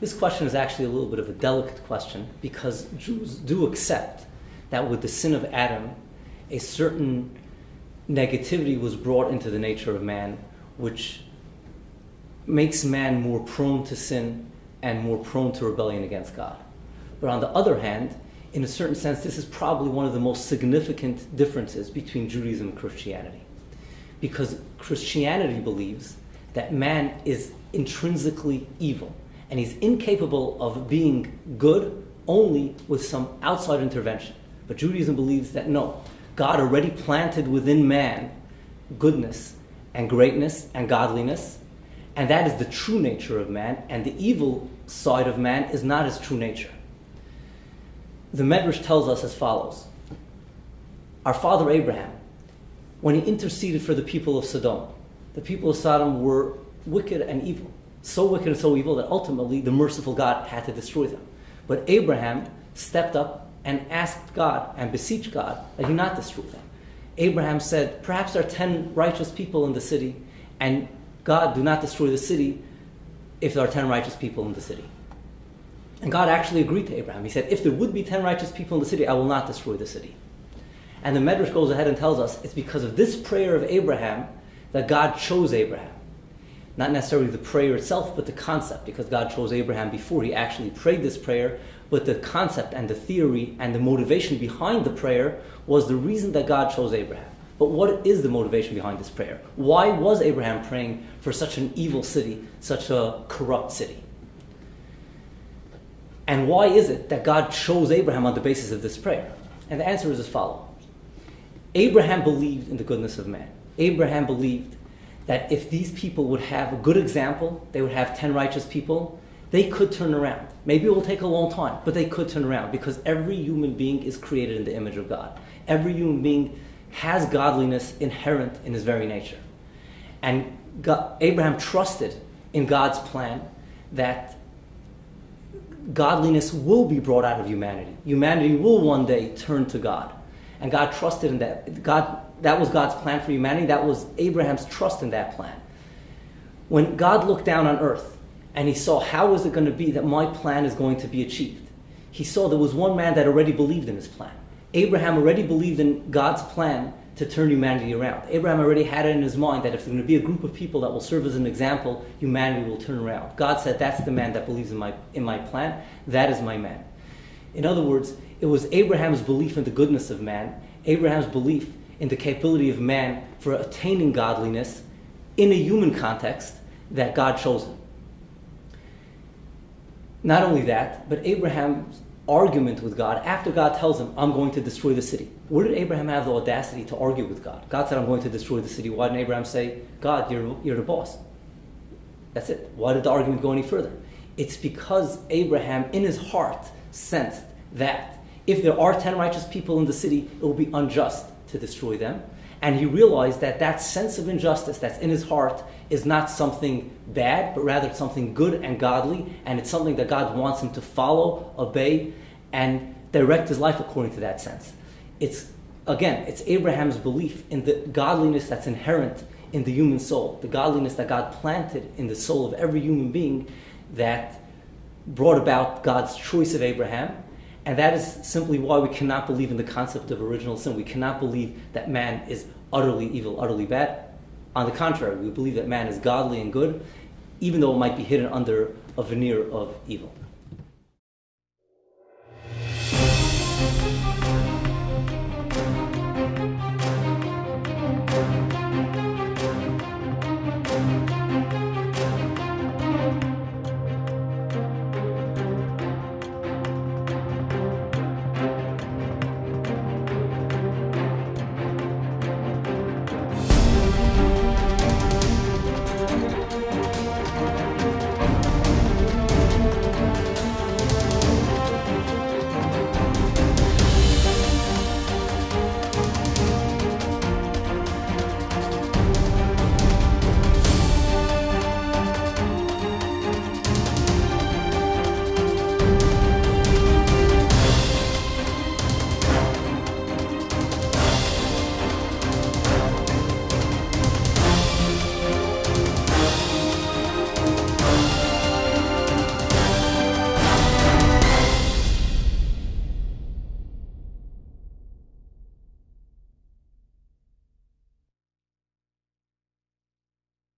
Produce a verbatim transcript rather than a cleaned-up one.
This question is actually a little bit of a delicate question, because Jews do accept that with the sin of Adam, a certain negativity was brought into the nature of man, which makes man more prone to sin and more prone to rebellion against God. But on the other hand, in a certain sense, this is probably one of the most significant differences between Judaism and Christianity, because Christianity believes that man is intrinsically evil, and he's incapable of being good only with some outside intervention. But Judaism believes that no, God already planted within man goodness and greatness and godliness, and that is the true nature of man, and the evil side of man is not his true nature. The Medrash tells us as follows. Our father Abraham, when he interceded for the people of Sodom, the people of Sodom were wicked and evil, so wicked and so evil that ultimately the merciful God had to destroy them. But Abraham stepped up and asked God and beseeched God that he not destroy them. Abraham said, perhaps there are ten righteous people in the city, and God, do not destroy the city if there are ten righteous people in the city. And God actually agreed to Abraham. He said, if there would be ten righteous people in the city, I will not destroy the city. And the Medrash goes ahead and tells us it's because of this prayer of Abraham that God chose Abraham. Not necessarily the prayer itself, but the concept, because God chose Abraham before he actually prayed this prayer, but the concept and the theory and the motivation behind the prayer was the reason that God chose Abraham. But what is the motivation behind this prayer? Why was Abraham praying for such an evil city, such a corrupt city? And why is it that God chose Abraham on the basis of this prayer? And the answer is as follows. Abraham believed in the goodness of man. Abraham believed that if these people would have a good example, they would have ten righteous people, they could turn around. Maybe it will take a long time, but they could turn around, because every human being is created in the image of God. Every human being has godliness inherent in his very nature. And God, Abraham trusted in God's plan that godliness will be brought out of humanity. Humanity will one day turn to God. And God trusted in that. God, that was God's plan for humanity. That was Abraham's trust in that plan. When God looked down on earth and he saw, how is it going to be that my plan is going to be achieved? He saw there was one man that already believed in his plan. Abraham already believed in God's plan to turn humanity around. Abraham already had it in his mind that if there's going to be a group of people that will serve as an example, humanity will turn around. God said, that's the man that believes in my, in my plan. That is my man. In other words, it was Abraham's belief in the goodness of man, Abraham's belief in the capability of man for attaining godliness in a human context, that God chose him. Not only that, but Abraham's argument with God, after God tells him, I'm going to destroy the city. Where did Abraham have the audacity to argue with God? God said, I'm going to destroy the city. Why didn't Abraham say, God, you're, you're the boss? That's it. Why did the argument go any further? It's because Abraham, in his heart, sensed that if there are ten righteous people in the city, it will be unjust to destroy them. And he realized that that sense of injustice that's in his heart is not something bad, but rather it's something good and godly, and it's something that God wants him to follow, obey, and direct his life according to that sense. It's, again, it's Abraham's belief in the godliness that's inherent in the human soul, the godliness that God planted in the soul of every human being that brought about God's choice of Abraham. And that is simply why we cannot believe in the concept of original sin. We cannot believe that man is utterly evil, utterly bad. On the contrary, we believe that man is godly and good, even though it might be hidden under a veneer of evil.